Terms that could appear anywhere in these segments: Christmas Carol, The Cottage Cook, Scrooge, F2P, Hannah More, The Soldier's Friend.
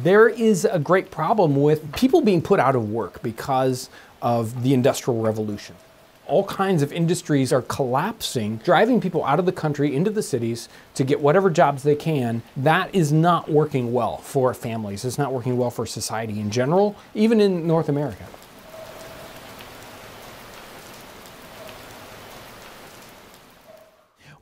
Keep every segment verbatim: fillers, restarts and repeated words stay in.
there is a great problem with people being put out of work because of the Industrial Revolution. All kinds of industries are collapsing, driving people out of the country into the cities to get whatever jobs they can. That is not working well for families. It's not working well for society in general, even in North America.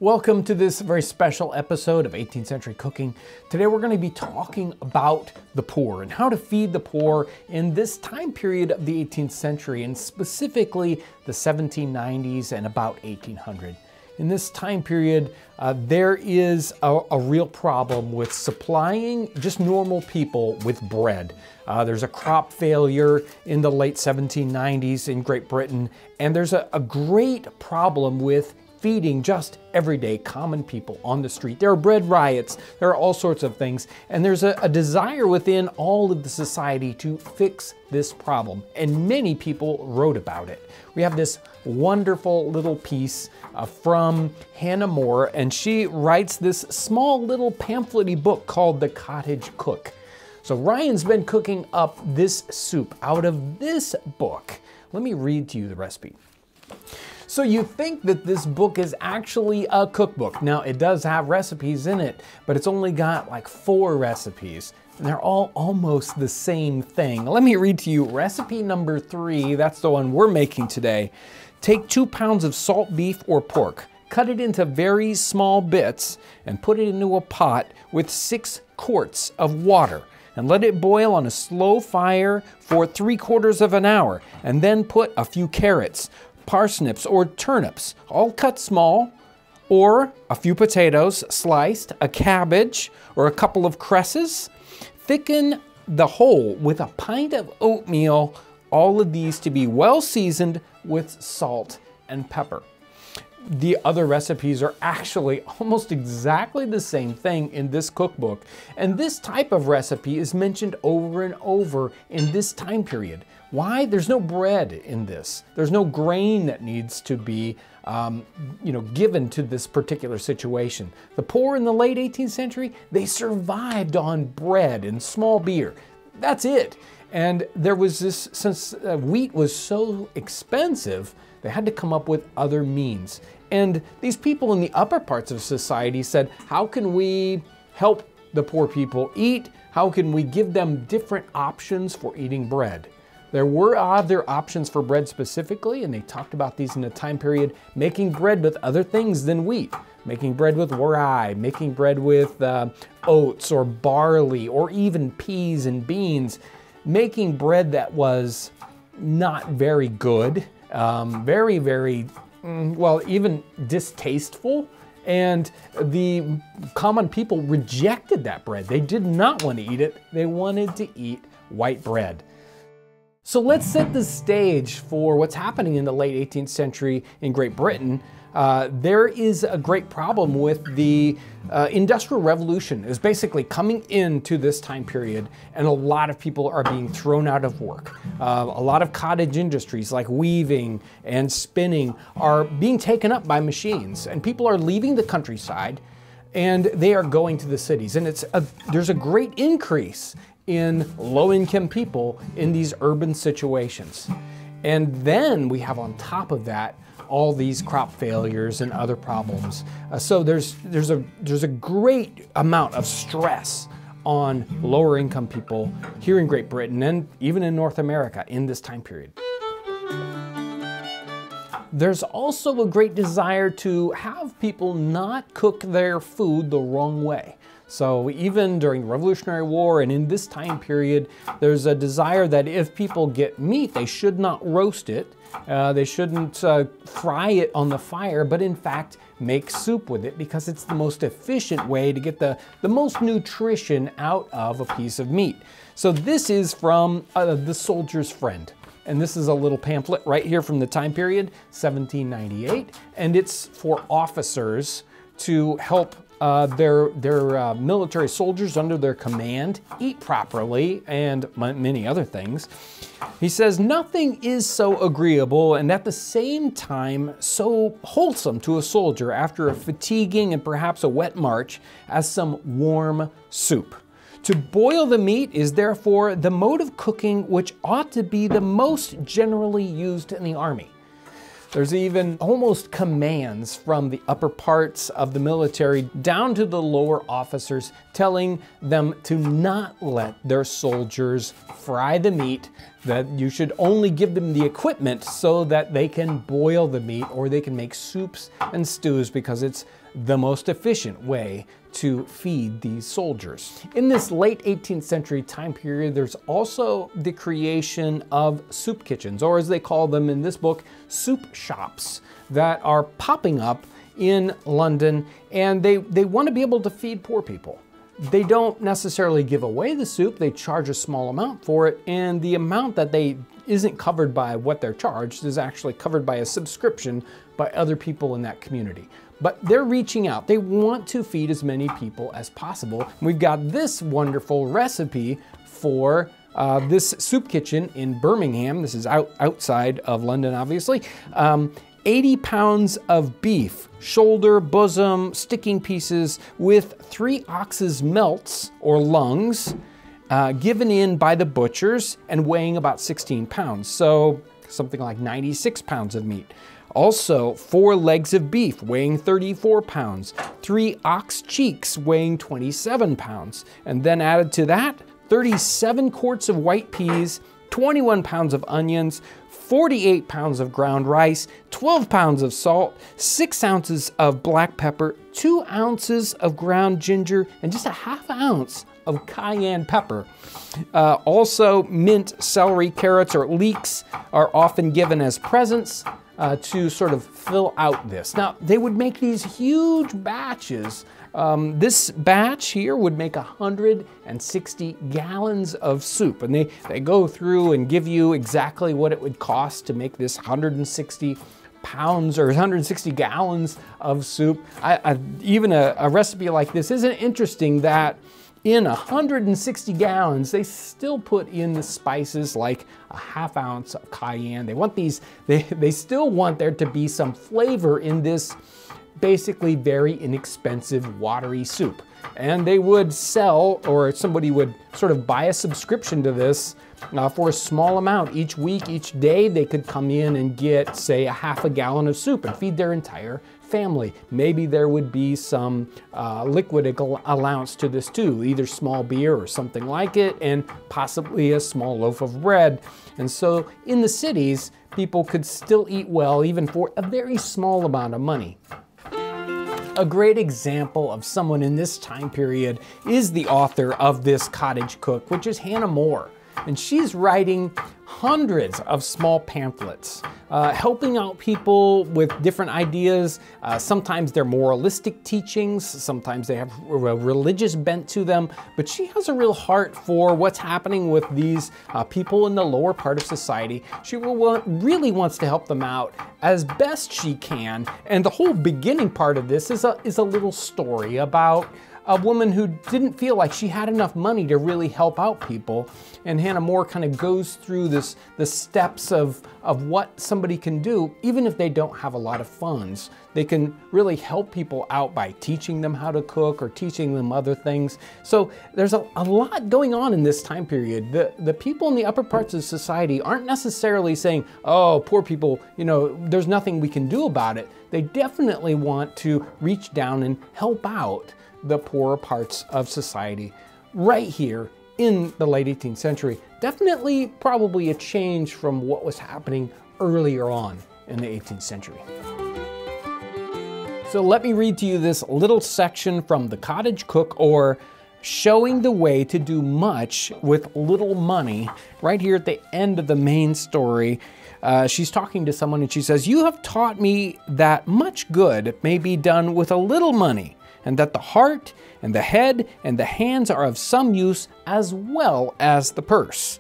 Welcome to this very special episode of eighteenth Century Cooking. Today we're going to be talking about the poor and how to feed the poor in this time period of the eighteenth century, and specifically the seventeen nineties and about eighteen hundred. In this time period, uh, there is a, a real problem with supplying just normal people with bread. Uh, there's a crop failure in the late seventeen nineties in Great Britain, and there's a, a great problem with feeding just everyday common people on the street. There are bread riots, there are all sorts of things, and there's a, a desire within all of the society to fix this problem, and many people wrote about it. We have this wonderful little piece uh, from Hannah More, and she writes this small little pamphlet-y book called The Cottage Cook. So Ryan's been cooking up this soup out of this book. Let me read to you the recipe. So you think that this book is actually a cookbook. Now, it does have recipes in it, but it's only got like four recipes, and they're all almost the same thing. Let me read to you recipe number three. That's the one we're making today. Take two pounds of salt beef or pork, cut it into very small bits, and put it into a pot with six quarts of water, and let it boil on a slow fire for three quarters of an hour, and then put a few carrots, parsnips or turnips, all cut small, or a few potatoes sliced, a cabbage, or a couple of cresses. Thicken the whole with a pint of oatmeal, all of these to be well seasoned with salt and pepper. The other recipes are actually almost exactly the same thing in this cookbook, and this type of recipe is mentioned over and over in this time period. Why? There's no bread in this. There's no grain that needs to be um, you know, given to this particular situation. The poor in the late eighteenth century, they survived on bread and small beer. That's it. And there was this, since uh, wheat was so expensive, they had to come up with other means. And these people in the upper parts of society said, how can we help the poor people eat? How can we give them different options for eating bread? There were other options for bread specifically, and they talked about these in a time period, making bread with other things than wheat, making bread with rye, making bread with uh, oats or barley, or even peas and beans, making bread that was not very good, um, very, very, well, even distasteful. And the common people rejected that bread. They did not want to eat it. They wanted to eat white bread. So let's set the stage for what's happening in the late eighteenth century in Great Britain. Uh, there is a great problem with the uh, Industrial Revolution is basically coming into this time period, and a lot of people are being thrown out of work. Uh, a lot of cottage industries like weaving and spinning are being taken up by machines, and people are leaving the countryside and they are going to the cities. And it's a, there's a great increase in low-income people in these urban situations. And then we have on top of that all these crop failures and other problems. Uh, so there's, there's, a, there's a great amount of stress on lower-income people here in Great Britain and even in North America in this time period. There's also a great desire to have people not cook their food the wrong way. So even during the Revolutionary War and in this time period, there's a desire that if people get meat, they should not roast it, uh, they shouldn't uh, fry it on the fire, but in fact, make soup with it because it's the most efficient way to get the, the most nutrition out of a piece of meat. So this is from uh, The Soldier's Friend. And this is a little pamphlet right here from the time period, seventeen ninety-eight, and it's for officers to help Uh, their, their uh, military soldiers under their command eat properly and many other things. He says, nothing is so agreeable and at the same time so wholesome to a soldier after a fatiguing and perhaps a wet march as some warm soup. To boil the meat is therefore the mode of cooking which ought to be the most generally used in the army. There's even almost commands from the upper parts of the military down to the lower officers telling them to not let their soldiers fry the meat, that you should only give them the equipment so that they can boil the meat or they can make soups and stews because it's the most efficient way to feed these soldiers. In this late eighteenth century time period, there's also the creation of soup kitchens, or as they call them in this book, soup shops, that are popping up in London, and they, they want to be able to feed poor people. They don't necessarily give away the soup, they charge a small amount for it, and the amount that they isn't covered by what they're charged is actually covered by a subscription by other people in that community. But they're reaching out. They want to feed as many people as possible. We've got this wonderful recipe for uh, this soup kitchen in Birmingham. This is out, outside of London, obviously. Um, eighty pounds of beef, shoulder, bosom, sticking pieces with three oxes' melts or lungs uh, given in by the butchers and weighing about sixteen pounds. So something like ninety-six pounds of meat. Also, four legs of beef weighing thirty-four pounds, three ox cheeks weighing twenty-seven pounds, and then added to that, thirty-seven quarts of white peas, twenty-one pounds of onions, forty-eight pounds of ground rice, twelve pounds of salt, six ounces of black pepper, two ounces of ground ginger, and just a half ounce of cayenne pepper. Uh, also, mint, celery, carrots, or leeks are often given as presents. Uh, to sort of fill out this. Now, they would make these huge batches. Um, this batch here would make one hundred sixty gallons of soup, and they, they go through and give you exactly what it would cost to make this one hundred sixty pounds or one hundred sixty gallons of soup. I, I, even a, a recipe like this, isn't it interesting that in one hundred sixty gallons, they still put in the spices like a half ounce of cayenne. They want these, they, they still want there to be some flavor in this basically very inexpensive watery soup. And they would sell, or somebody would sort of buy a subscription to this uh, for a small amount. Each week, each day, they could come in and get, say, a half a gallon of soup and feed their entire family. Maybe there would be some uh, liquid allowance to this too, either small beer or something like it, and possibly a small loaf of bread. And so in the cities, people could still eat well, even for a very small amount of money. A great example of someone in this time period is the author of this Cottage Cook, which is Hannah More. And she's writing hundreds of small pamphlets, uh, helping out people with different ideas. Uh, sometimes they're moralistic teachings, sometimes they have a religious bent to them, but she has a real heart for what's happening with these uh, people in the lower part of society. She will want, really wants to help them out as best she can, and the whole beginning part of this is a, is a little story about a woman who didn't feel like she had enough money to really help out people. And Hannah More kind of goes through this, the steps of, of what somebody can do, even if they don't have a lot of funds. They can really help people out by teaching them how to cook or teaching them other things. So there's a, a lot going on in this time period. The, the people in the upper parts of society aren't necessarily saying, oh, poor people, you know, there's nothing we can do about it. They definitely want to reach down and help out the poorer parts of society right here in the late eighteenth century. Definitely probably a change from what was happening earlier on in the eighteenth century. So let me read to you this little section from The Cottage Cook, or Showing the Way to Do Much with Little Money, right here at the end of the main story. Uh, she's talking to someone and she says, "You have taught me that much good may be done with a little money, and that the heart and the head and the hands are of some use as well as the purse.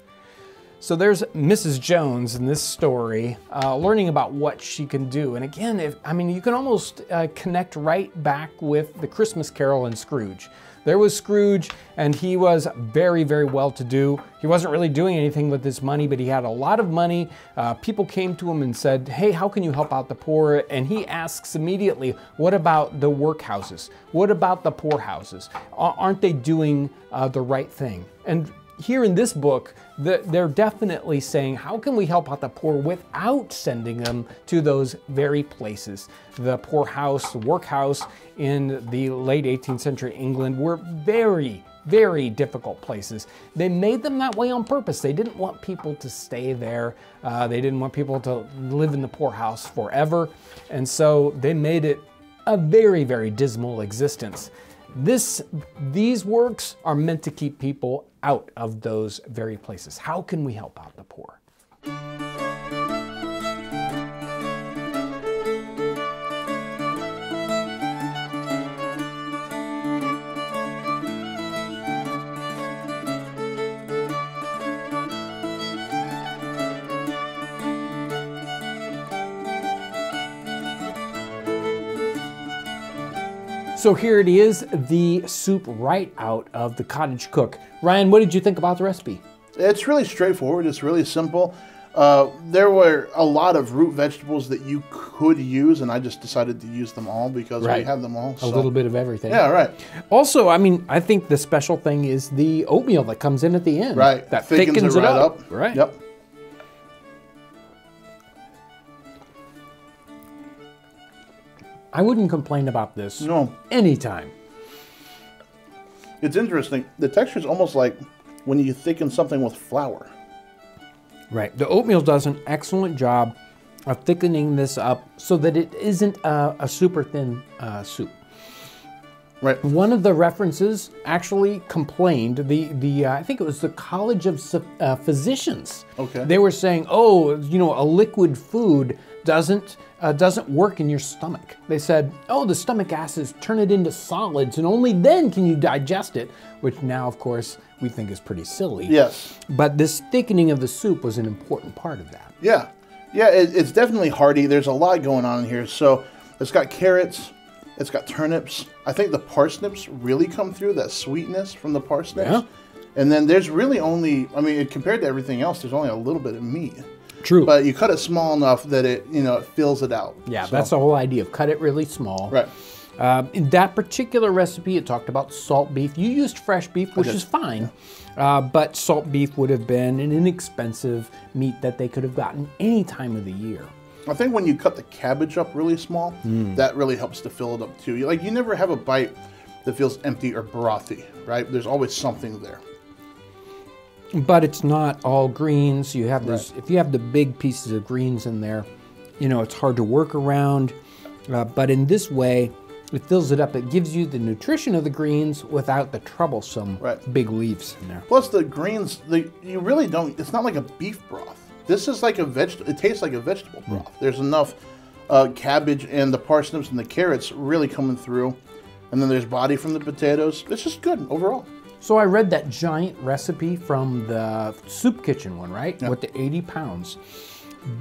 So there's Missus Jones in this story, uh, learning about what she can do. And again, if, I mean, you can almost uh, connect right back with the Christmas Carol and Scrooge. There was Scrooge, and he was very, very well-to-do. He wasn't really doing anything with his money, but he had a lot of money. Uh, people came to him and said, hey, how can you help out the poor? And he asks immediately, what about the workhouses? What about the poorhouses? Aren't they doing uh, the right thing? And here in this book, they're definitely saying, how can we help out the poor without sending them to those very places? The poorhouse, the workhouse in the late eighteenth century England were very, very difficult places. They made them that way on purpose. They didn't want people to stay there. Uh, they didn't want people to live in the poorhouse forever. And so they made it a very, very dismal existence. This, these works are meant to keep people out of those very places. How can we help out the poor? So here it is, the soup right out of The Cottage Cook. Ryan, what did you think about the recipe? It's really straightforward. It's really simple. Uh, there were a lot of root vegetables that you could use, and I just decided to use them all because right. we have them all. So. A little bit of everything. Yeah, right. Also, I mean, I think the special thing is the oatmeal that comes in at the end. Right. That thickens, thickens it, it right up. up. Right. Yep. I wouldn't complain about this. No. Anytime. It's interesting. The texture is almost like when you thicken something with flour. Right. The oatmeal does an excellent job of thickening this up so that it isn't a, a super thin uh, soup. Right. One of the references actually complained. The the uh, I think it was the College of uh, Physicians. Okay. They were saying, oh, you know, a liquid food doesn't uh, doesn't work in your stomach. They said, oh, the stomach acids turn it into solids, and only then can you digest it. Which now, of course, we think is pretty silly. Yes. But this thickening of the soup was an important part of that. Yeah, yeah. It, it's definitely hearty. There's a lot going on in here. So it's got carrots. It's got turnips. I think the parsnips really come through, that sweetness from the parsnips. Yeah. And then there's really only, I mean, compared to everything else, there's only a little bit of meat. True. But you cut it small enough that it, you know, it fills it out. Yeah, so. That's the whole idea, of cut it really small. Right. Uh, in that particular recipe, it talked about salt beef. You used fresh beef, which is fine, yeah. uh, but salt beef would have been an inexpensive meat that they could have gotten any time of the year. I think when you cut the cabbage up really small, mm. that really helps to fill it up too. Like, you never have a bite that feels empty or brothy, right? There's always something there. But it's not all greens. You have this, right. If you have the big pieces of greens in there, you know, it's hard to work around. Uh, but in this way, it fills it up. It gives you the nutrition of the greens without the troublesome right. big leaves in there. Plus the greens, the, you really don't, it's not like a beef broth. This is like a vegetable, it tastes like a vegetable broth. Mm. There's enough uh, cabbage and the parsnips and the carrots really coming through. And then there's body from the potatoes. It's just good overall. So I read that giant recipe from the soup kitchen one, right? Yeah. With the eighty pounds.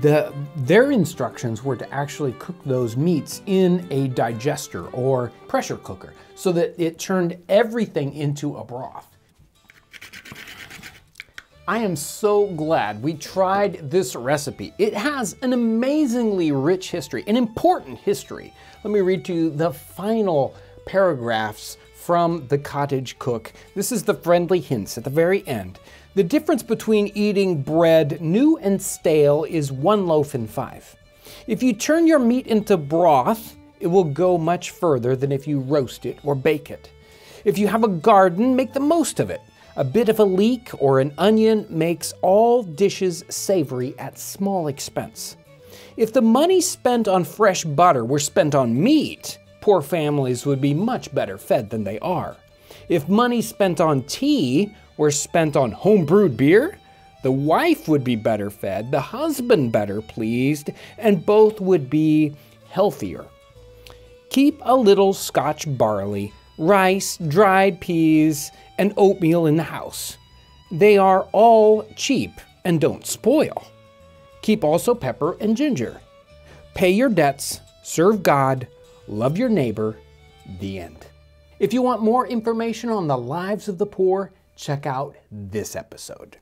The, their instructions were to actually cook those meats in a digester or pressure cooker so that it turned everything into a broth. I am so glad we tried this recipe. It has an amazingly rich history, an important history. Let me read to you the final paragraphs from The Cottage Cook. This is the friendly hints at the very end. The difference between eating bread new and stale is one loaf in five. If you turn your meat into broth, it will go much further than if you roast it or bake it. If you have a garden, make the most of it. A bit of a leek or an onion makes all dishes savory at small expense. If the money spent on fresh butter were spent on meat, poor families would be much better fed than they are. If money spent on tea were spent on home-brewed beer, the wife would be better fed, the husband better pleased, and both would be healthier. Keep a little Scotch barley, rice, dried peas, and oatmeal in the house. They are all cheap and don't spoil. Keep also pepper and ginger. Pay your debts, serve God, love your neighbor, the end. If you want more information on the lives of the poor, check out this episode.